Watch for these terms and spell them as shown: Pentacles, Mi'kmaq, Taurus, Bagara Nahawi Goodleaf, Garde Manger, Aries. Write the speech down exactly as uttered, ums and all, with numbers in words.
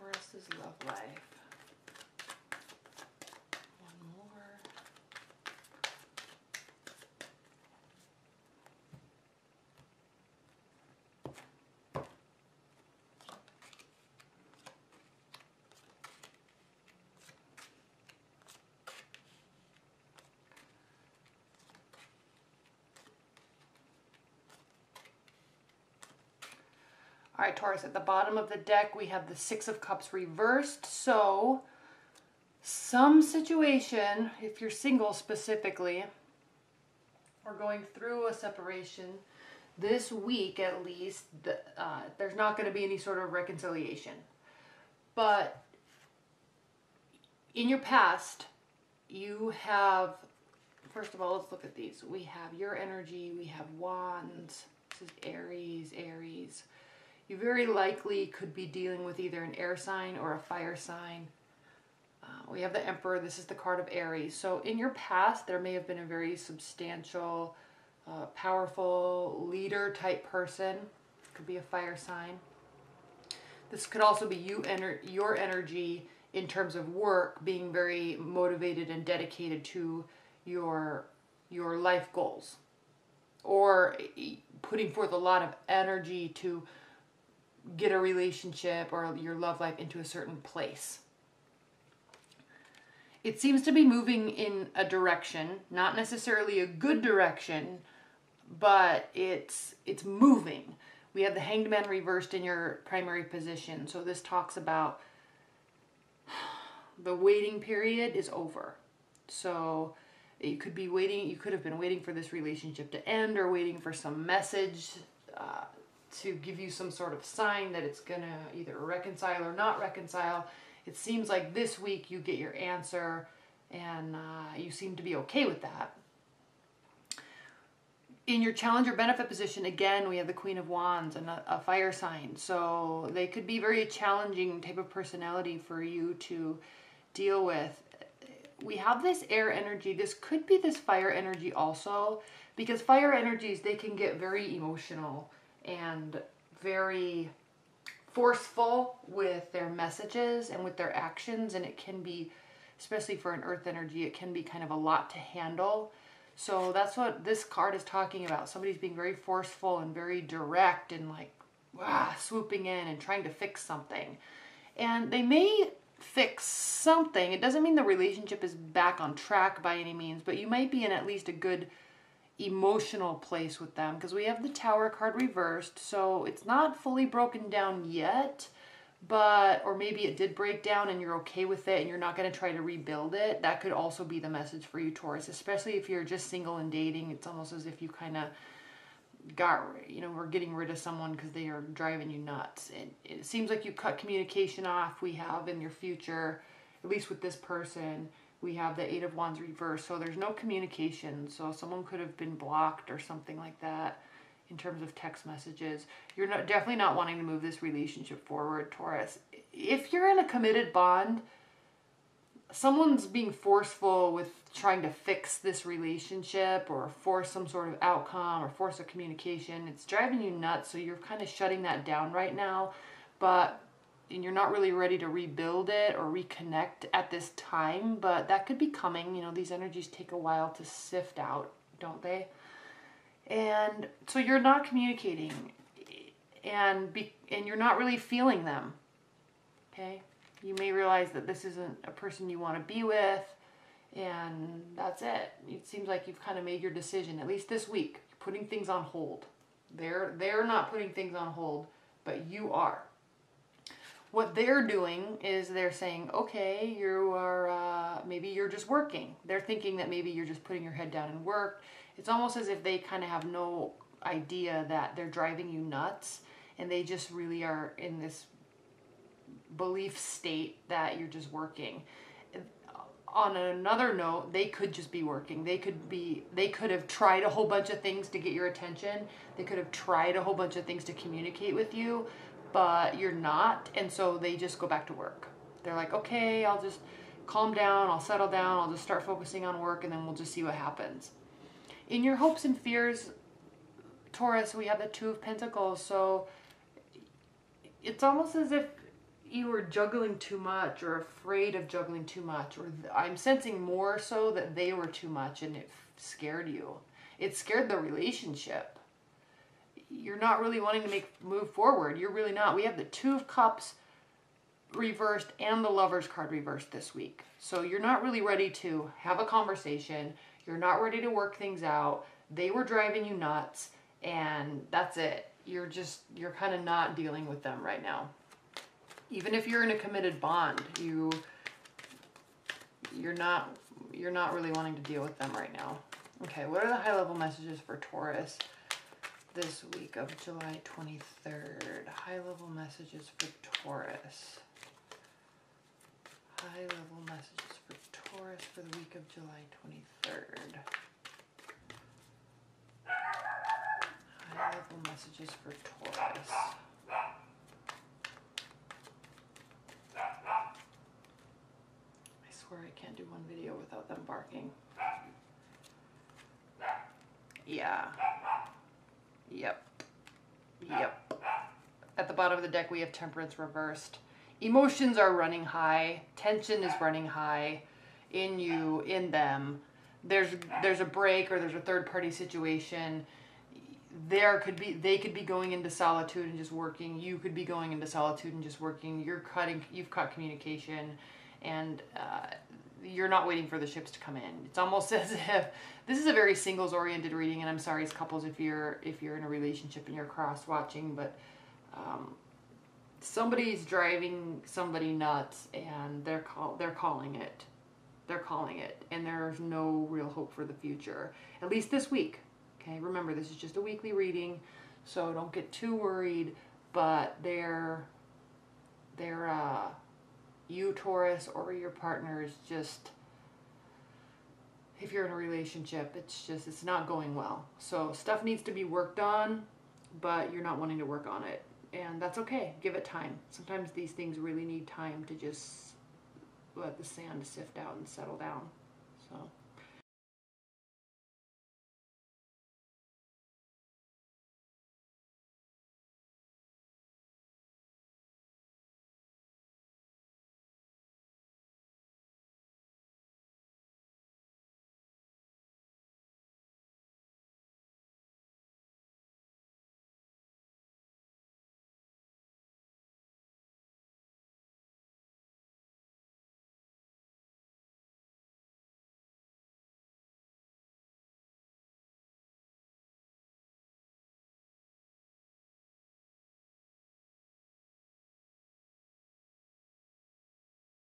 Taurus's love life. One more. All right, Taurus, at the bottom of the deck, we have the Six of Cups reversed. So some situation, if you're single specifically, or going through a separation this week at least, uh, there's not going to be any sort of reconciliation. But in your past, you have, first of all, let's look at these. We have your energy. We have wands. This is Aries, Aries. You very likely could be dealing with either an air sign or a fire sign. Uh, we have the Emperor. This is the card of Aries. So in your past, there may have been a very substantial, uh, powerful leader type person. Could be a fire sign. This could also be you ener- your energy in terms of work, being very motivated and dedicated to your, your life goals, or putting forth a lot of energy to get a relationship or your love life into a certain place. It seems to be moving in a direction, not necessarily a good direction, but it's it's moving. We have the Hanged Man reversed in your primary position. So this talks about the waiting period is over. So you could be waiting, you could have been waiting for this relationship to end, or waiting for some message uh, to give you some sort of sign that it's going to either reconcile or not reconcile. It seems like this week you get your answer, and uh, you seem to be okay with that. In your Challenger benefit position, again, we have the Queen of Wands and a, a fire sign. So they could be very challenging type of personality for you to deal with. We have this air energy. This could be this fire energy also, because fire energies, they can get very emotional and very forceful with their messages and with their actions, and it can be, especially for an earth energy, it can be kind of a lot to handle. So that's what this card is talking about. Somebody's being very forceful and very direct and like ah, swooping in and trying to fix something. And they may fix something. It doesn't mean the relationship is back on track by any means, but you might be in at least a good emotional place with them, because we have the Tower card reversed. So it's not fully broken down yet, but, or maybe it did break down and you're okay with it and you're not going to try to rebuild it. That could also be the message for you, Taurus, especially if you're just single and dating. It's almost as if you kind of got, you know, we're getting rid of someone because they are driving you nuts. It, it seems like you cut communication off. We have in your future, at least with this person, we have the Eight of Wands reversed, so there's no communication. So someone could have been blocked or something like that in terms of text messages. You're not, definitely not wanting to move this relationship forward, Taurus. If you're in a committed bond, someone's being forceful with trying to fix this relationship or force some sort of outcome or force a communication. It's driving you nuts, so you're kind of shutting that down right now. But and you're not really ready to rebuild it or reconnect at this time, but that could be coming. You know, these energies take a while to sift out, don't they? And so you're not communicating, and be, and you're not really feeling them, okay? You may realize that this isn't a person you want to be with, and that's it. It seems like you've kind of made your decision, at least this week. You're putting things on hold. They're, they're not putting things on hold, but you are. What they're doing is they're saying, okay, you are, uh, maybe you're just working. They're thinking that maybe you're just putting your head down and work. It's almost as if they kind of have no idea that they're driving you nuts, and they just really are in this belief state that you're just working. On another note, they could just be working. They could be, they could have tried a whole bunch of things to get your attention. They could have tried a whole bunch of things to communicate with you, but you're not, and so they just go back to work. They're like, okay, I'll just calm down, I'll settle down, I'll just start focusing on work, and then we'll just see what happens. In your hopes and fears, Taurus, we have the Two of Pentacles, so it's almost as if you were juggling too much or afraid of juggling too much, or I'm sensing more so that they were too much and it scared you. It scared the relationship. You're not really wanting to make move forward. You're really not. We have the Two of Cups reversed and the Lovers card reversed this week. So you're not really ready to have a conversation. You're not ready to work things out. They were driving you nuts and that's it. You're just, you're kind of not dealing with them right now. Even if you're in a committed bond, you, you're not, you're not really wanting to deal with them right now. Okay, what are the high-level messages for Taurus this week of July twenty-third? High-level messages for Taurus. High-level messages for Taurus for the week of July twenty-third. High-level messages for Taurus. Where I can't do one video without them barking. Yeah. Yep. Yep. At the bottom of the deck we have Temperance reversed. Emotions are running high. Tension is running high in you, in them. There's there's a break or there's a third party situation. There could be, they could be going into solitude and just working. You could be going into solitude and just working. You're cutting, you've cut communication. And uh, you're not waiting for the ships to come in. It's almost as if this is a very singles-oriented reading, and I'm sorry, as couples, if you're if you're in a relationship and you're cross-watching, but um, somebody's driving somebody nuts, and they're call they're calling it, they're calling it, and there's no real hope for the future, at least this week. Okay, remember this is just a weekly reading, so don't get too worried. But they're they're. Uh, You, Taurus, or your partner is just, if you're in a relationship, it's just, it's not going well. So stuff needs to be worked on, but you're not wanting to work on it. And that's okay. Give it time. Sometimes these things really need time to just let the sand sift out and settle down. So...